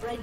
The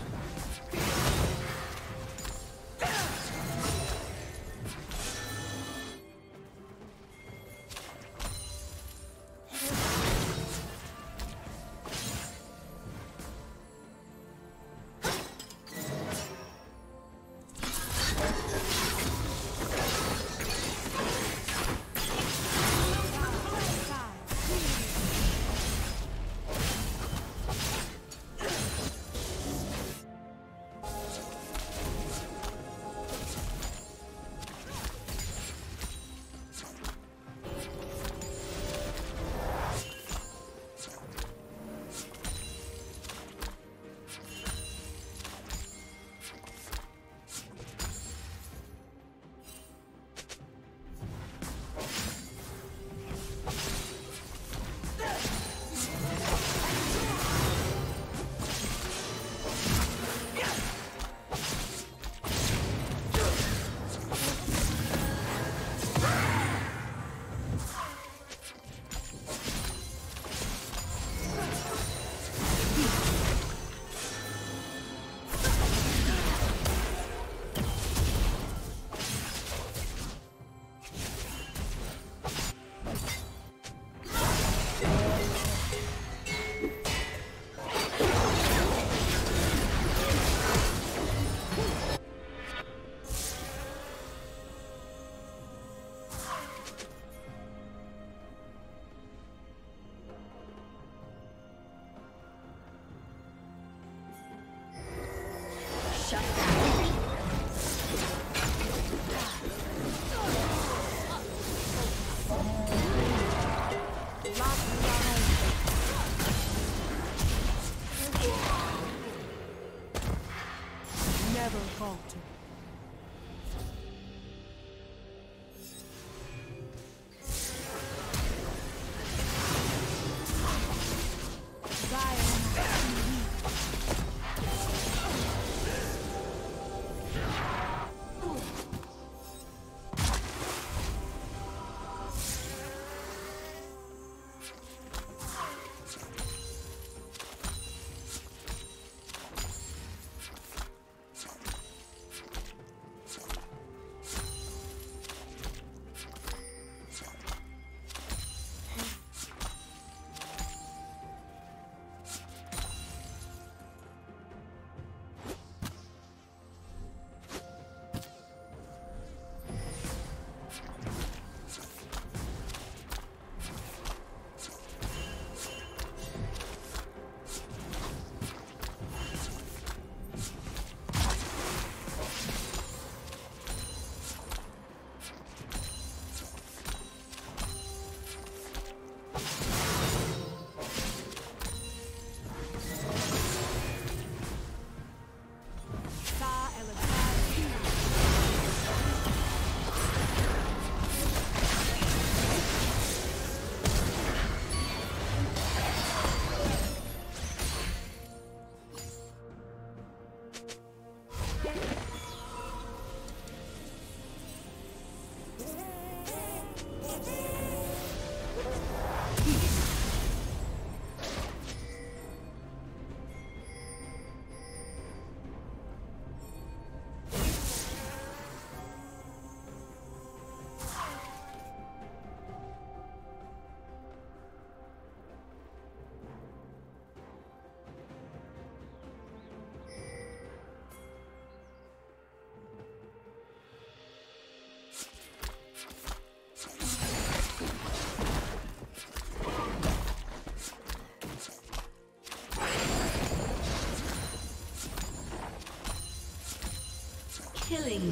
Killing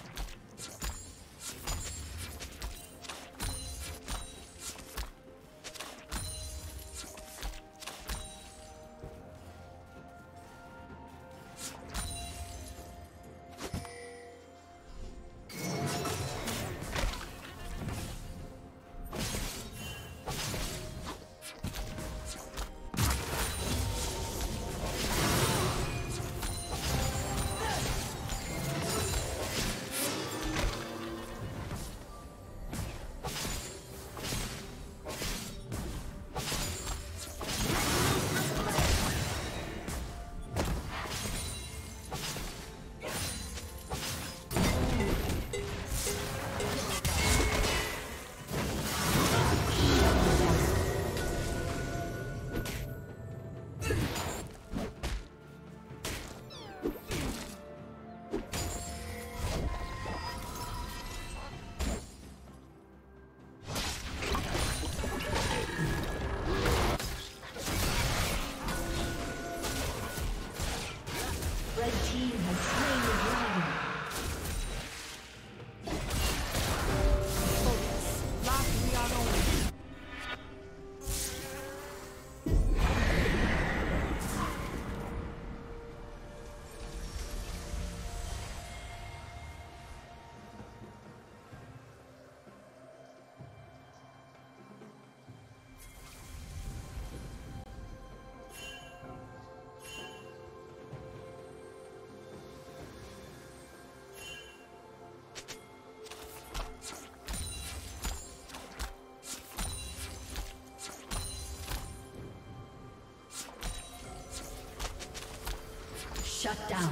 Shut down.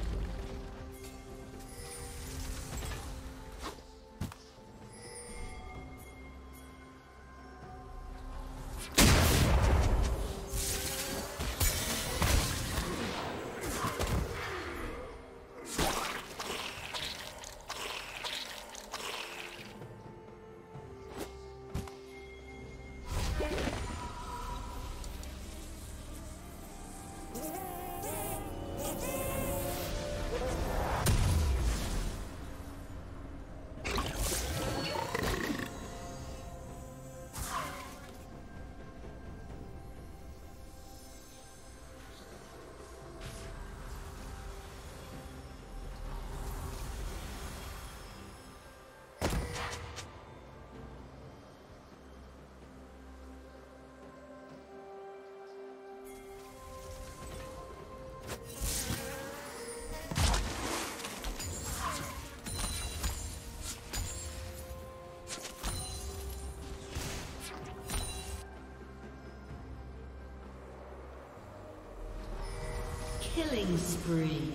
Killing spree.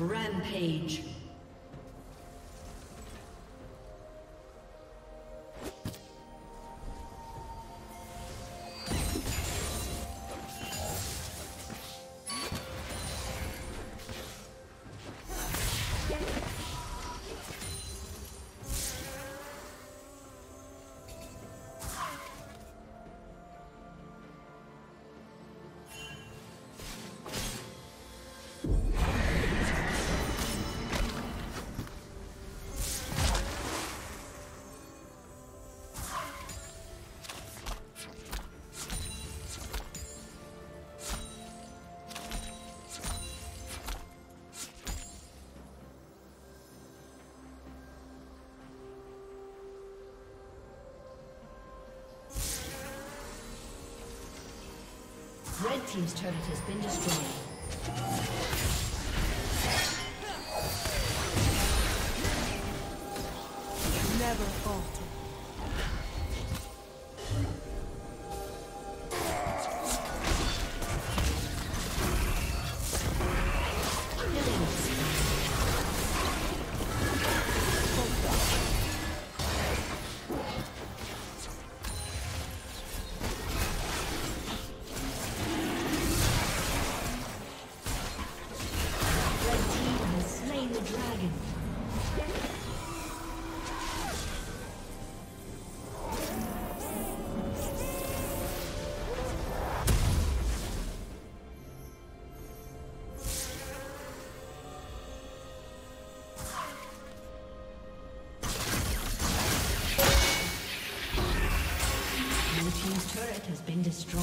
Rampage. Red team's turret has been destroyed. Never falter. Has been destroyed.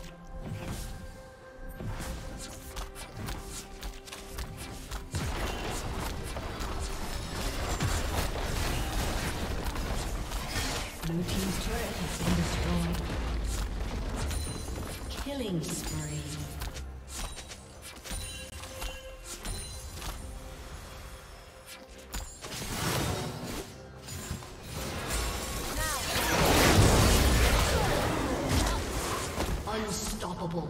Blue team's turret has been destroyed. Killing spree. Now. Unstoppable.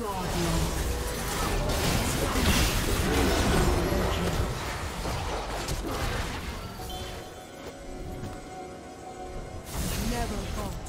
God, no. Never falter.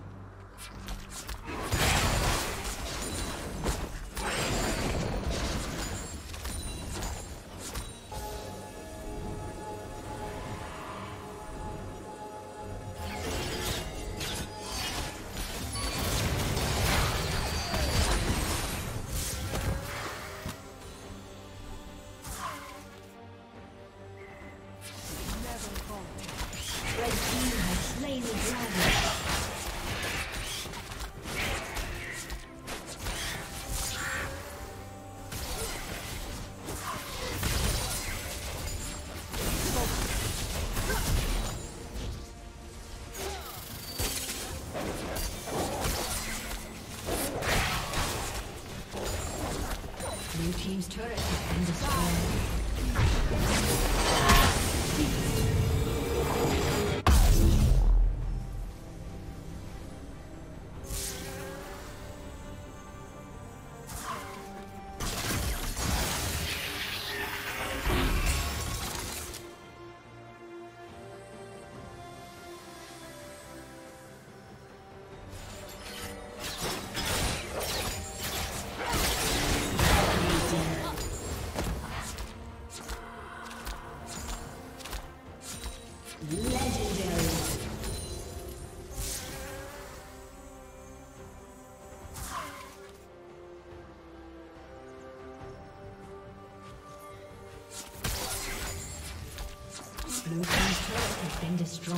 Team's turret has been destroyed.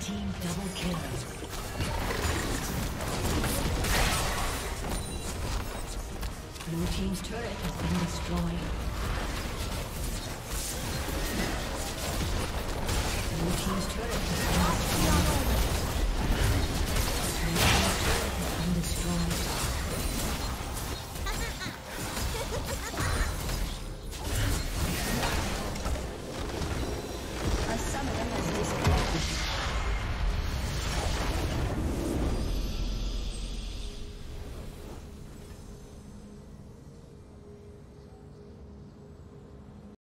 Team double kill. Blue team's turret has been destroyed. Blue team's turret has been destroyed.